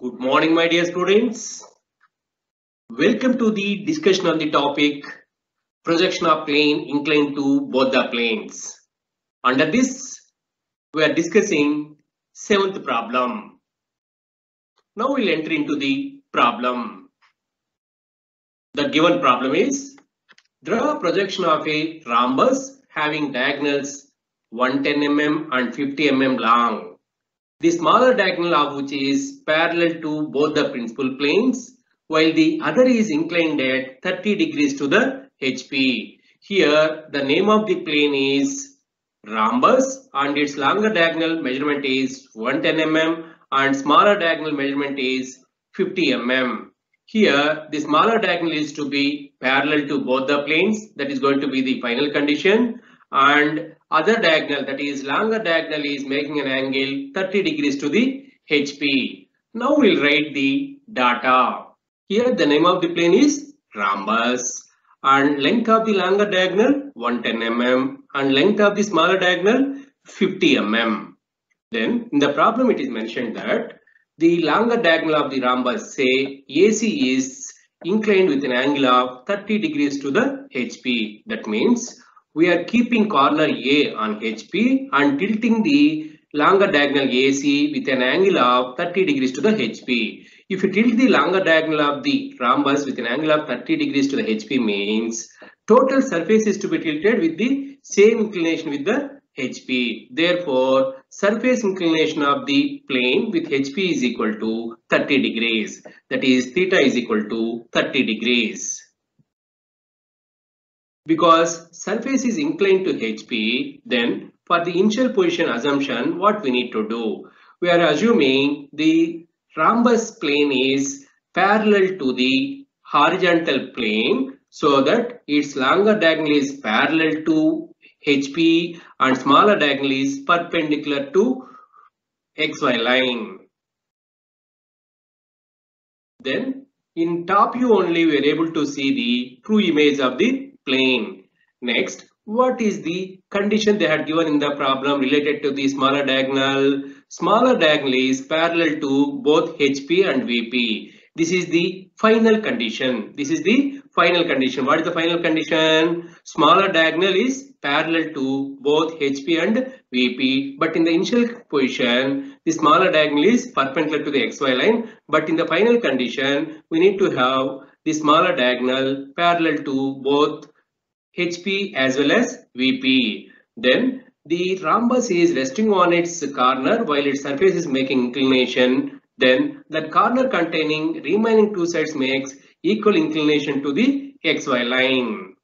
Good morning, my dear students. Welcome to the discussion on the topic projection of plane inclined to both the planes. Under this, we are discussing seventh problem. Now we'll enter into the problem. The given problem is draw a projection of a rhombus having diagonals 110 mm and 50 mm long. The smaller diagonal of which is parallel to both the principal planes, while the other is inclined at 30 degrees to the HP. Here, the name of the plane is rhombus and its longer diagonal measurement is 110 mm and smaller diagonal measurement is 50 mm. Here, the smaller diagonal is to be parallel to both the planes. That is going to be the final condition. And other diagonal, that is longer diagonal, is making an angle 30 degrees to the HP. Now we'll write the data. Here the name of the plane is rhombus and length of the longer diagonal 110 mm and length of the smaller diagonal 50 mm. Then in the problem it is mentioned that the longer diagonal of the rhombus, say AC, is inclined with an angle of 30 degrees to the HP. That means we are keeping corner A on HP and tilting the longer diagonal AC with an angle of 30 degrees to the HP. If you tilt the longer diagonal of the rhombus with an angle of 30 degrees to the HP, means total surface is to be tilted with the same inclination with the HP. Therefore, surface inclination of the plane with HP is equal to 30 degrees. That is, theta is equal to 30 degrees. Because surface is inclined to HP, then for the initial position assumption, what we need to do? We are assuming the rhombus plane is parallel to the horizontal plane, so that its longer diagonal is parallel to HP and smaller diagonal is perpendicular to XY line. Then in top view only we are able to see the true image of the plane. Next, what is the condition they had given in the problem related to the smaller diagonal? Smaller diagonal is parallel to both HP and VP. This is the final condition. What is the final condition? Smaller diagonal is parallel to both HP and VP. But in the initial position, the smaller diagonal is perpendicular to the XY line. But in the final condition, we need to have the smaller diagonal parallel to both HP as well as VP. Then the rhombus is resting on its corner while its surface is making inclination. Then that corner containing remaining two sides makes equal inclination to the XY line.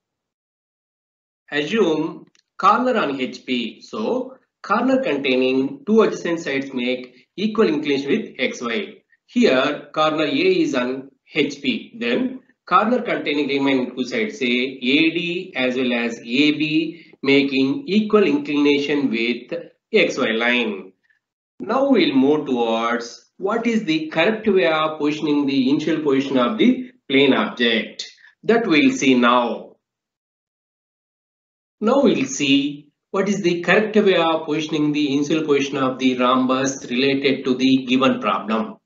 Assume corner on HP. So corner containing two adjacent sides make equal inclination with XY. Here corner A is on HP. Then corner containing remaining two sides, say AD as well as AB, making equal inclination with XY line. Now we'll move towards what is the correct way of positioning the initial position of the plane object. That we'll see now. Now we'll see what is the correct way of positioning the initial position of the rhombus related to the given problem.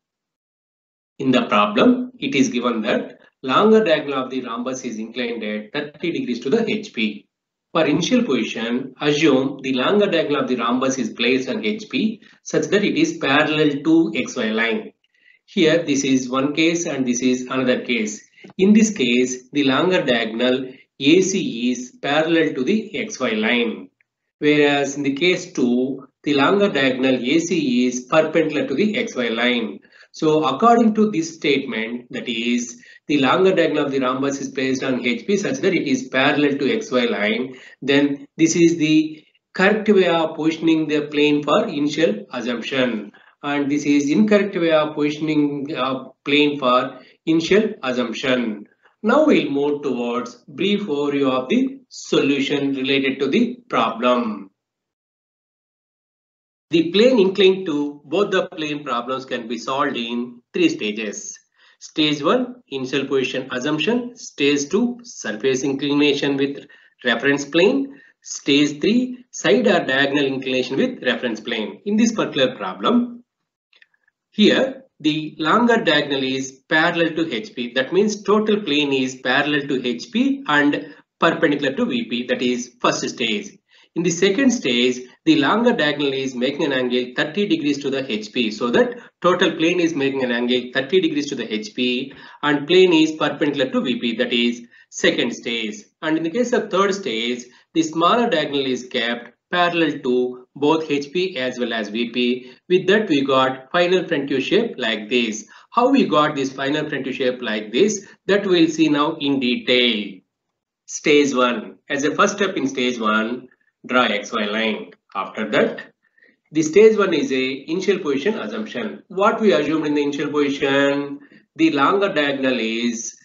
In the problem, it is given that longer diagonal of the rhombus is inclined at 30 degrees to the HP. For initial position, assume the longer diagonal of the rhombus is placed on HP such that it is parallel to XY line. Here this is one case and this is another case. In this case, the longer diagonal AC is parallel to the XY line. Whereas in the case 2, the longer diagonal AC is perpendicular to the XY line. So according to this statement, that is, the longer diagonal of the rhombus is placed on HP such that it is parallel to XY line, then this is the correct way of positioning the plane for initial assumption. And this is incorrect way of positioning plane for initial assumption. Now we'll move towards brief overview of the solution related to the problem. The plane inclined to both the plane problems can be solved in three stages. Stage 1, initial position assumption. Stage 2, surface inclination with reference plane. Stage 3, side or diagonal inclination with reference plane. In this particular problem, here the longer diagonal is parallel to HP. That means total plane is parallel to HP and perpendicular to VP. That is first stage. In the second stage, the longer diagonal is making an angle 30 degrees to the HP. So that total plane is making an angle 30 degrees to the HP and plane is perpendicular to VP. That is second stage. And in the case of third stage, the smaller diagonal is kept parallel to both HP as well as VP. With that, we got final front view shape like this. How we got this final front view shape like this, that we'll see now in detail. Stage 1. As a first step in stage 1, draw XY line. After that, the stage 1 is a initial position assumption. What we assumed in the initial position, the longer diagonal is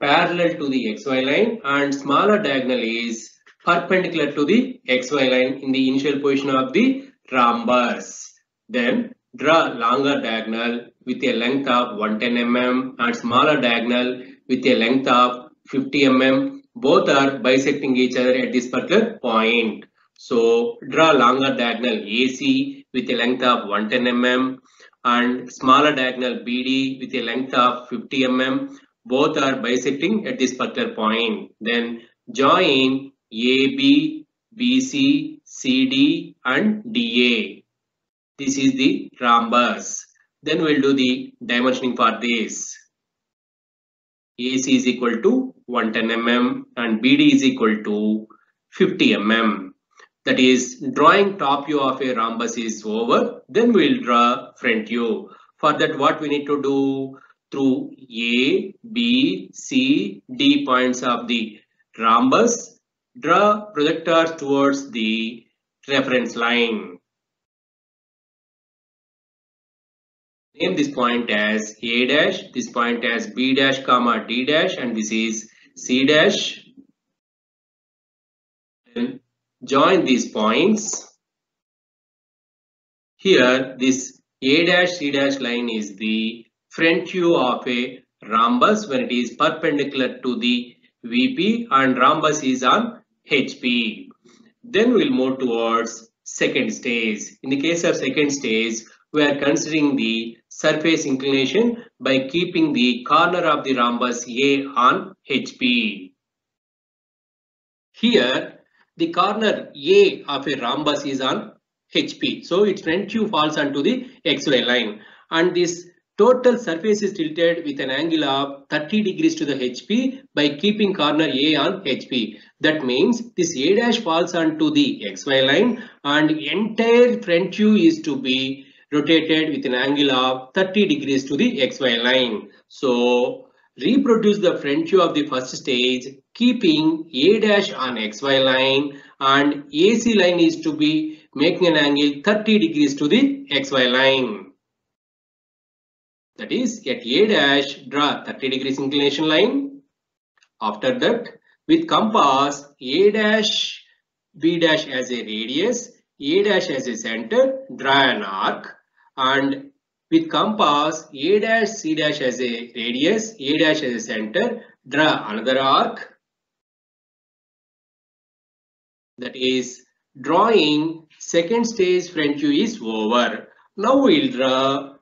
parallel to the XY line and smaller diagonal is perpendicular to the XY line in the initial position of the rhombus. Then draw longer diagonal with a length of 110 mm and smaller diagonal with a length of 50 mm. Both are bisecting each other at this particular point. So draw longer diagonal AC with a length of 110 mm and smaller diagonal BD with a length of 50 mm. Both are bisecting at this particular point. Then join AB, BC, CD and DA. This is the rhombus. Then we'll do the dimensioning for this. AC is equal to 110 mm and BD is equal to 50 mm. That is, drawing top view of a rhombus is over. Then we'll draw front view. For that, what we need to do through A, B, C, D points of the rhombus, draw projectors towards the reference line. Name this point as A dash, this point as B dash comma D dash, and this is C dash. Then join these points. Here this A dash C dash line is the front view of a rhombus when it is perpendicular to the VP and rhombus is on HP. Then we'll move towards second stage. In the case of second stage, we are considering the surface inclination by keeping the corner of the rhombus A on HP. Here, the corner A of a rhombus is on HP. So its front view falls onto the XY line. And this total surface is tilted with an angle of 30 degrees to the HP by keeping corner A on HP. That means this A dash falls onto the XY line and entire front view is to be rotated with an angle of 30 degrees to the XY line. So reproduce the front view of the first stage, keeping A dash on XY line and AC line is to be making an angle 30 degrees to the XY line. That is, at A dash, draw 30 degrees inclination line. After that, with compass, A dash, B dash as a radius, A dash as a center, draw an arc. And with compass, A dash, C dash as a radius, A dash as a center, draw another arc. That is, drawing second stage front view is over. Now we'll draw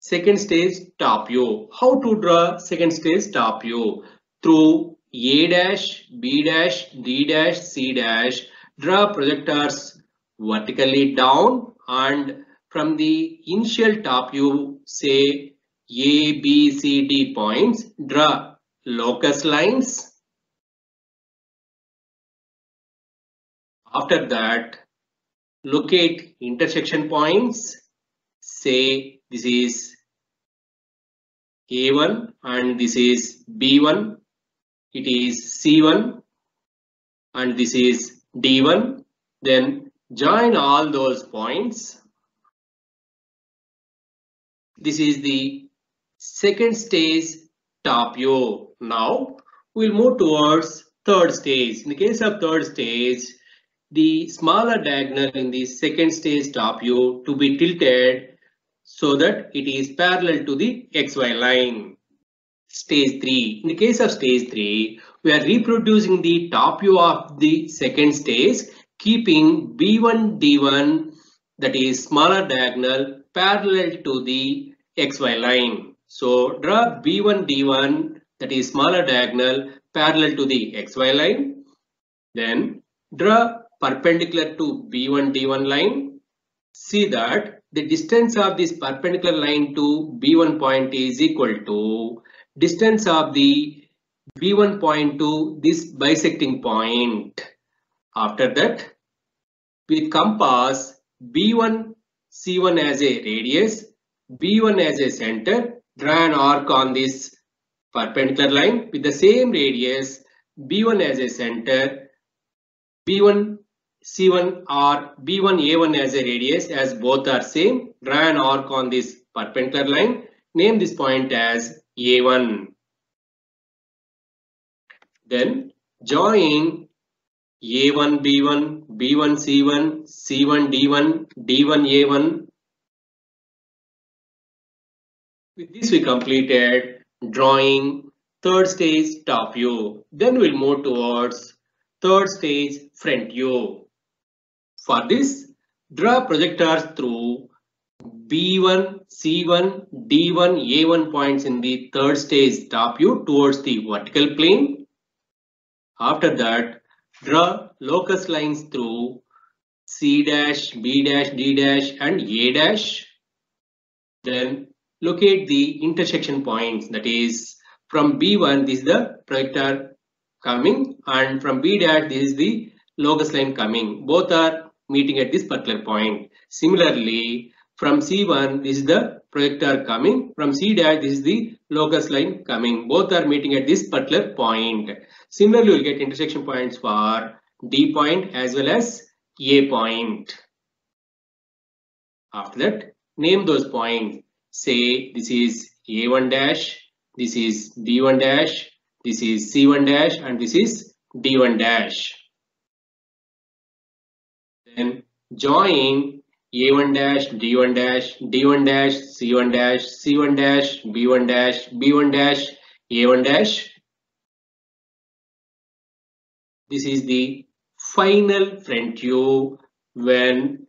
second stage top view. How to draw second stage top view? Through A dash, B dash, D dash, C dash, draw projectors vertically down and from the initial top view, say A, B, C, D points, draw locus lines. After that, locate intersection points. Say this is A1 and this is B1, it is C1 and this is D1. Then join all those points. This is the second stage top view. Now we'll move towards third stage. In the case of third stage, the smaller diagonal in the second stage top view to be tilted so that it is parallel to the XY line. Stage 3. In the case of stage 3, we are reproducing the top view of the second stage, keeping B1, D1, that is smaller diagonal, parallel to the XY line. So draw B1, D1, that is smaller diagonal parallel to the XY line. Then draw perpendicular to B1, D1 line. See that the distance of this perpendicular line to B1 point is equal to distance of the B1 point to this bisecting point. After that, with compass, B1, C1 as a radius, B1 as a center, draw an arc on this perpendicular line with the same radius, B1 as a center, B1, C1 or B1, A1 as a radius, as both are same, draw an arc on this perpendicular line, name this point as A1. Then join A1, B1, B1, C1, C1, D1, D1, A1. With this we completed drawing third stage top view. Then we'll move towards third stage front view. For this, draw projectors through B1, C1, D1, A1 points in the third stage top view towards the vertical plane. After that, draw locus lines through C dash, B dash, D dash and A dash. Then locate the intersection points, that is from B1 this is the projector coming and from B dash this is the locus line coming. Both are meeting at this particular point. Similarly, from C1 this is the projector coming, from C dash this is the locus line coming. Both are meeting at this particular point. Similarly, we'll get intersection points for D point as well as A point. After that, name those points. Say this is A1 dash, this is D1 dash, this is C1 dash and this is D1 dash. Then join A1 dash, D1 dash, D1 dash, C1 dash, C1 dash, B1 dash, B1 dash, A1 dash. This is the final front view when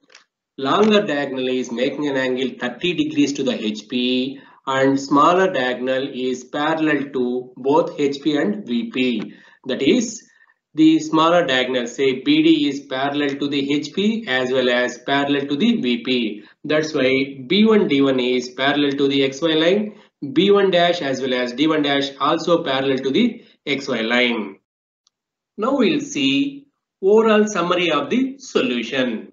longer diagonal is making an angle 30 degrees to the HP and smaller diagonal is parallel to both HP and VP. That is, the smaller diagonal, say BD, is parallel to the HP as well as parallel to the VP. That's why B1 D1 is parallel to the XY line, B1 dash as well as D1 dash also parallel to the XY line. Now we'll see overall summary of the solution.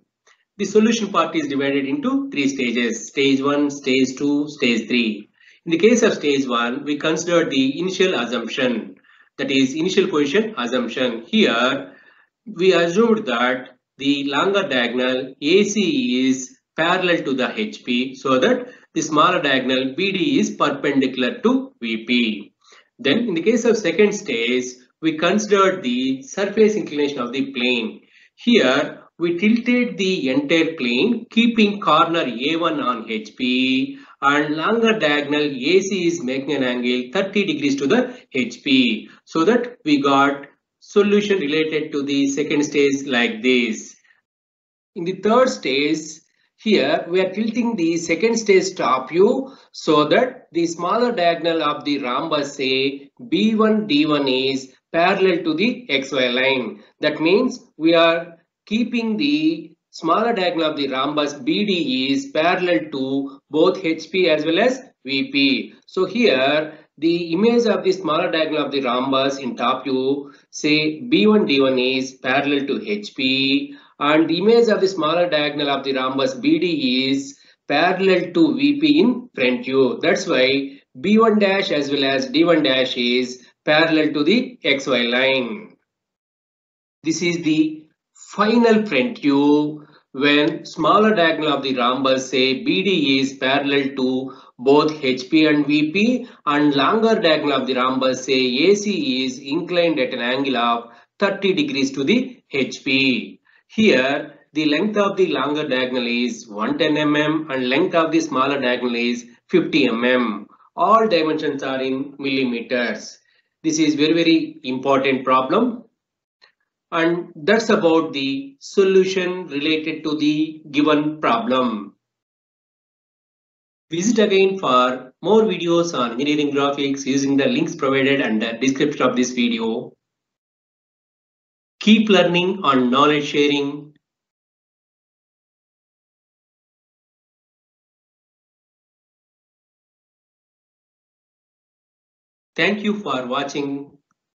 The solution part is divided into three stages, stage 1, stage 2, stage 3. In the case of stage 1, we consider the initial assumption. That is initial position assumption. Here we assumed that the longer diagonal AC is parallel to the HP so that the smaller diagonal BD is perpendicular to VP. Then in the case of second stage, we considered the surface inclination of the plane. Here we tilted the entire plane keeping corner A1 on HP and longer diagonal AC is making an angle 30 degrees to the HP. So that we got solution related to the second stage like this. In the third stage, here we are tilting the second stage top view so that the smaller diagonal of the rhombus, say B1 D1, is parallel to the XY line. That means we are keeping the smaller diagonal of the rhombus BD is parallel to both HP as well as VP. So here the image of the smaller diagonal of the rhombus in top view, say B1 D1, is parallel to HP and the image of the smaller diagonal of the rhombus BD is parallel to VP in front view. That's why B1 dash as well as D1 dash is parallel to the XY line. This is the final front view when smaller diagonal of the rhombus, say BD, is parallel to both HP and VP and longer diagonal of the rhombus, say AC, is inclined at an angle of 30 degrees to the HP. Here the length of the longer diagonal is 110 mm and length of the smaller diagonal is 50 mm. All dimensions are in millimeters. This is very, very important problem. And that's about the solution related to the given problem. Visit again for more videos on engineering graphics using the links provided under the description of this video. Keep learning on knowledge sharing. Thank you for watching.